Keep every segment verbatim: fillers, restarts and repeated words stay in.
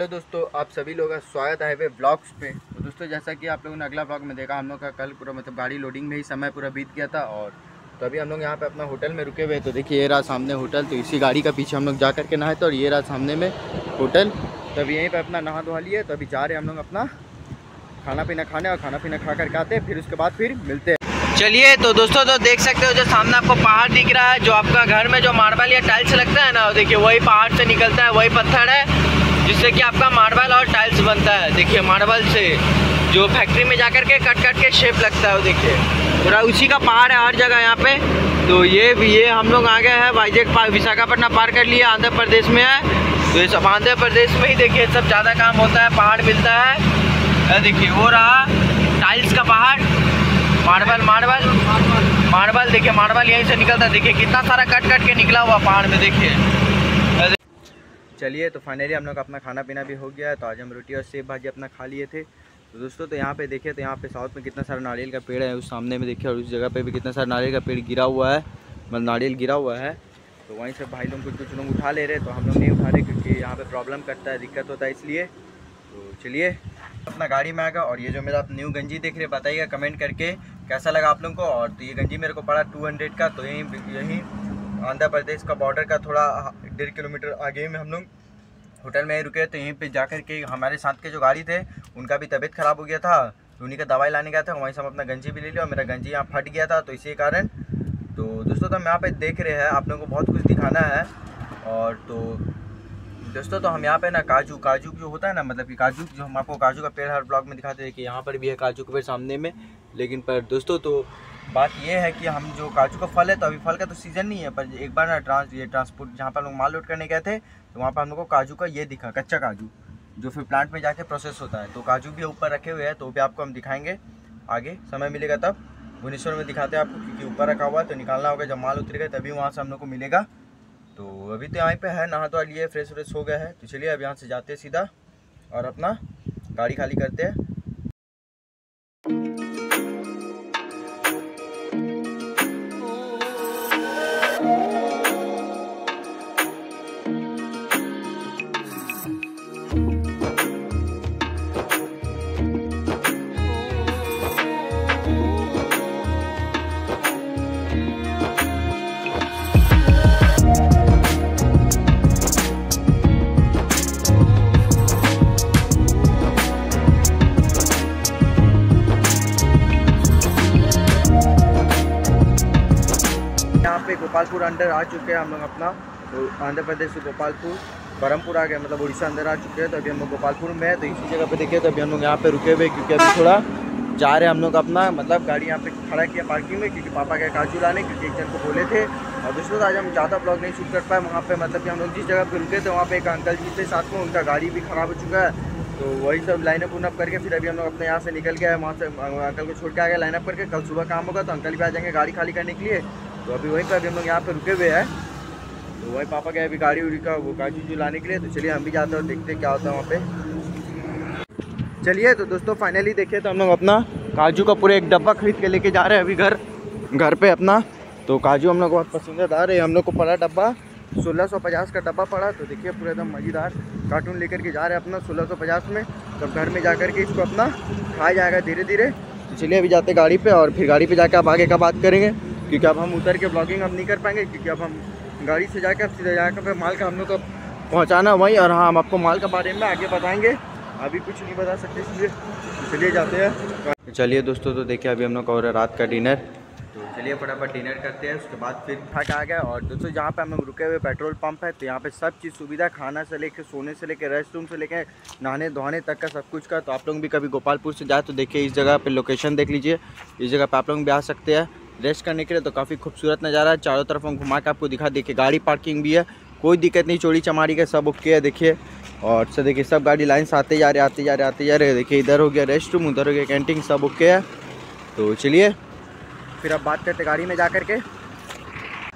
Hello दोस्तों, आप सभी लोगों का स्वागत है हाईवे ब्लॉग्स पे। तो दोस्तों, जैसा कि आप लोगों ने अगला ब्लॉग में देखा, हम लोग का कल पूरा मतलब गाड़ी लोडिंग में ही समय पूरा बीत गया था। और तो अभी हम लोग यहाँ पे अपना होटल में रुके हुए हैं। तो देखिए, ये रहा सामने होटल। तो इसी गाड़ी का पीछे हम लोग जा करके नहाए थे और ये रहा सामने में होटल। तो अभी यहीं पर अपना नहा धोहा लिए। तो अभी जा रहे हम लोग अपना खाना पीना खाने, और खाना पीना खा करके आते हैं, फिर उसके बाद फिर मिलते हैं। चलिए तो दोस्तों, तो देख सकते हो जो सामने आपको पहाड़ दिख रहा है, जो आपका घर में जो मार्बल या टाइल्स लगता है ना, देखिए वही पहाड़ से निकलता है, वही पत्थर है जिससे कि आपका मार्बल और टाइल्स बनता है। देखिए मार्बल से जो फैक्ट्री में जाकर के कट कट के शेप लगता है, वो देखिए पूरा उसी का पहाड़ है हर जगह यहाँ पे। तो ये ये हम लोग आ गए हैं विजय पार्क, विशाखापट्टनम पार कर लिए, आंध्र प्रदेश में है। तो ये सब आंध्र प्रदेश में ही देखिए सब ज़्यादा काम होता है, पहाड़ मिलता है। देखिए वो रहा टाइल्स का पहाड़, मार्बल मार्बल मार्बल देखिए मार्बल यहीं से निकलता है। देखिए कितना सारा कट कट के निकला हुआ पहाड़ में, देखिए। चलिए तो फाइनली हम लोग अपना खाना पीना भी हो गया है। तो आज हम रोटी और सेब भाजी अपना खा लिए थे। तो दोस्तों, तो यहाँ पे देखिए, तो यहाँ पे साउथ में कितना सारा नारियल का पेड़ है, उस सामने में देखिए, और उस जगह पर भी कितना सारा नारियल का पेड़ गिरा हुआ है, मतलब नारियल गिरा हुआ है। तो वहीं से भाई लोग कुछ कुछ लोग उठा ले रहे, तो हम लोग नहीं उठा रहे क्योंकि यहाँ पर प्रॉब्लम करता है, दिक्कत होता है, इसलिए। तो चलिए अपना गाड़ी में आएगा। और ये जो मेरा आप न्यू गंजी देख रहे, बताइएगा कमेंट करके कैसा लगा आप लोगों को। और तो ये गंजी मेरे को पड़ा टू हंड्रेड का। तो यहीं यहीं आंध्र प्रदेश का बॉर्डर का थोड़ा डेढ़ किलोमीटर आगे में हम लोग होटल में ही रुके। तो यहीं पे जाकर के हमारे साथ के जो गाड़ी थे उनका भी तबीयत ख़राब हो गया था, उन्हीं का दवाई लाने गया था। वहीं से हम अपना गंजी भी ले लिया, और मेरा गंजी यहाँ फट गया था, तो इसी कारण। तो दोस्तों, तो हम यहाँ पर देख रहे हैं, आप लोगों को बहुत कुछ दिखाना है। और तो दोस्तों, तो हम यहाँ पे ना काजू काजू जो होता है ना, मतलब कि काजू जो हम आपको काजू का पेड़ हर ब्लॉग में दिखाते हैं कि यहाँ पर भी है काजू का पेड़ सामने में। लेकिन पर दोस्तों, तो बात ये है कि हम जो काजू का फल है, तो अभी फल का तो सीज़न नहीं है, पर एक बार ना ट्रांस ये ट्रांसपोर्ट जहाँ पर हम लोग माल लोड करने गए थे, तो वहाँ पर हम लोग को काजू का ये दिखा, कच्चा काजू जो फिर प्लांट में जाके प्रोसेस होता है। तो काजू भी ऊपर रखे हुए हैं, तो भी आपको हम दिखाएँगे आगे समय मिलेगा तब। भुवनेश्वर में दिखाते हैं आपको, क्योंकि ऊपर रखा हुआ है, तो निकालना होगा जब माल उतरेगा, तभी वहाँ से हम लोग को मिलेगा। तो अभी तो यहाँ पे है, नहा धो लिए, फ्रेश व्रेश हो गया है। तो चलिए अब यहाँ से जाते हैं सीधा और अपना गाड़ी खाली करते हैं। गोपालपुर अंडर आ चुके हैं हम लोग अपना, तो आंध्र प्रदेश से गोपालपुर बरहमपुर आ गए, मतलब उड़ीसा अंदर आ चुके हैं। तो अभी हम लोग गोपालपुर में है, तो इसी जगह पे देखिए, तो अभी हम लोग यहाँ पे रुके हुए क्योंकि अभी थोड़ा जा रहे हैं हम लोग अपना, मतलब गाड़ी यहाँ पे खड़ा किया पार्किंग में, क्योंकि पापा के काजू लाने, क्योंकि एक जन को बोले थे। और दोस्तों, आज हम ज़्यादा ब्लॉग नहीं शूट कर पाए वहाँ पर, मतलब कि हम लोग जिस जगह पर रुके थे वहाँ पर एक अंकल जी थे साथ में, उनका गाड़ी भी ख़राब हो चुका है। तो वही सब लाइनअप उनअप करके फिर अभी हम लोग अपने यहाँ से निकल गए, वहाँ से अंकल को छोड़ के आ गए लाइनअप करके। कल सुबह काम होगा तो अंकल भी आ जाएंगे गाड़ी खाली करने के लिए। तो अभी वहीं पर अभी हम लोग यहाँ पे रुके हुए हैं। तो वही पापा गए अभी गाड़ी उड़ी का वो काजू जो लाने के लिए। तो चलिए हम भी जाते हैं, देखते हैं क्या होता है वहाँ पे। चलिए तो दोस्तों, फाइनली देखिए, तो हम लोग अपना काजू का पूरा एक डब्बा खरीद के लेके जा रहे हैं अभी घर घर पे अपना। तो काजू हम लोग को बहुत पसंद आ रहे हैं, हम लोग को पड़ा डब्बा सोलह सौ पचास का डब्बा पड़ा। तो देखिए पूरा एकदम मज़ेदार कार्टून लेकर के जा रहे हैं अपना सोलह सौ पचास में। तब घर में जा कर के इसको अपना खाया जाएगा धीरे धीरे। तो चलिए अभी जाते गाड़ी पर, और फिर गाड़ी पर जाकर आप आगे का बात करेंगे, क्योंकि अब हम उतर के ब्लॉगिंग हम नहीं कर पाएंगे, क्योंकि अब हम गाड़ी से जाकर सीधा जाकर माल का हम लोग को पहुँचाना वहीं। और हाँ, हम आपको माल के बारे में आगे बताएंगे, अभी कुछ नहीं बता सकते इसलिए। चलिए जाते हैं। चलिए दोस्तों, तो देखिए अभी हम लोग और रात का डिनर। तो चलिए फटाफट डिनर करते हैं, उसके बाद फिर थक आ गया। और दोस्तों, जहाँ पर हम लोग रुके हुए पेट्रोल पंप है, तो यहाँ पर सब चीज़ सुविधा, खाना से लेकर सोने से लेकर रेस्ट रूम से लेकर नहाने धोने तक का सब कुछ का। तो आप लोग भी कभी गोपालपुर से जाए तो देखिए इस जगह पर लोकेशन देख लीजिए, इस जगह पर आप लोग भी आ सकते हैं रेस्ट करने के लिए। तो काफ़ी खूबसूरत नज़ारा है, चारों तरफ हम घुमा के आपको दिखा। देखिए गाड़ी पार्किंग भी है, कोई दिक्कत नहीं, चोरी चमारी का सब ओके है देखिए। और से देखिए सब गाड़ी लाइन से आते जा रहे आते जा रहे आते जा रहे। देखिए इधर हो गया रेस्ट रूम, उधर हो गया कैंटीन, सब ओके है। तो चलिए फिर अब बात करते गाड़ी में जा कर के।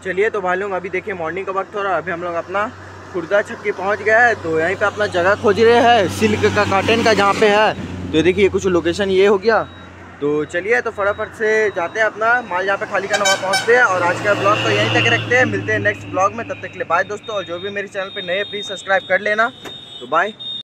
चलिए तो भाई लोग, अभी देखिए मॉर्निंग का वक्त हो रहा है, अभी हम लोग अपना खुर्दा छक्की पहुँच गया है। तो यहीं पर अपना जगह खोज रहे हैं सिल्क का कॉटन का जहाँ पे है। तो देखिए कुछ लोकेशन ये हो गया। तो चलिए तो फटाफट से जाते हैं अपना माल यहाँ पे खाली करना, वहाँ पहुँचते हैं। और आज का ब्लॉग तो यहीं तक रखते हैं, मिलते हैं नेक्स्ट ब्लॉग में, तब तक के लिए बाय दोस्तों। और जो भी मेरे चैनल पे नए हैं प्लीज़ सब्सक्राइब कर लेना। तो बाय।